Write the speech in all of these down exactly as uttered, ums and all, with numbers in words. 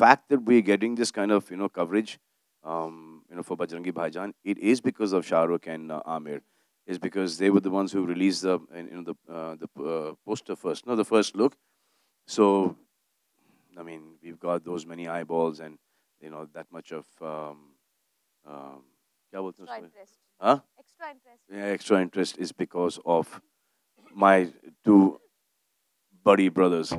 fact that we're getting this kind of, you know, coverage, um, you know, for Bajrangi Bhaijaan, it is because of Shah Rukh and uh, Aamir. Is because they were the ones who released the, you know, the uh, the uh, poster first, no, the first look. So, I mean, we've got those many eyeballs and, you know, that much of um, um, extra interest. Huh? Extra interest. Yeah, extra interest is because of my two buddy brothers.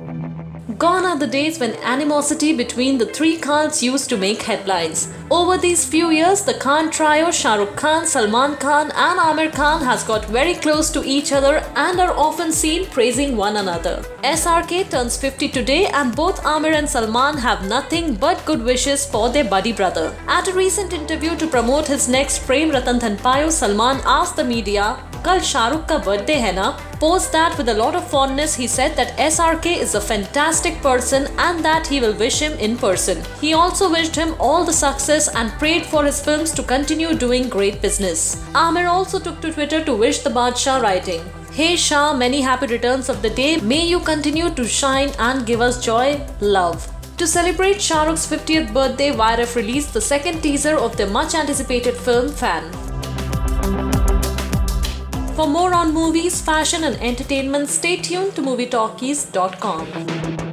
Gone are the days when animosity between the three Khans used to make headlines. Over these few years, the Khan trio, Shah Rukh Khan, Salman Khan and Aamir Khan has got very close to each other and are often seen praising one another. S R K turns fifty today and both Aamir and Salman have nothing but good wishes for their buddy brother. At a recent interview to promote his next frame, Ratanthanpayo, Salman asked the media, "Kal Shah Rukh ka birthday hai na?" Post that with a lot of fondness, he said that S R K is a fantastic person and that he will wish him in person. He also wished him all the success and prayed for his films to continue doing great business. Aamir also took to Twitter to wish the Badshah, writing, "Hey Shah, many happy returns of the day. May you continue to shine and give us joy. Love." To celebrate Shah Rukh's fiftieth birthday, Y R F released the second teaser of their much-anticipated film, Fan. For more on movies, fashion and entertainment, stay tuned to movie talkies dot com.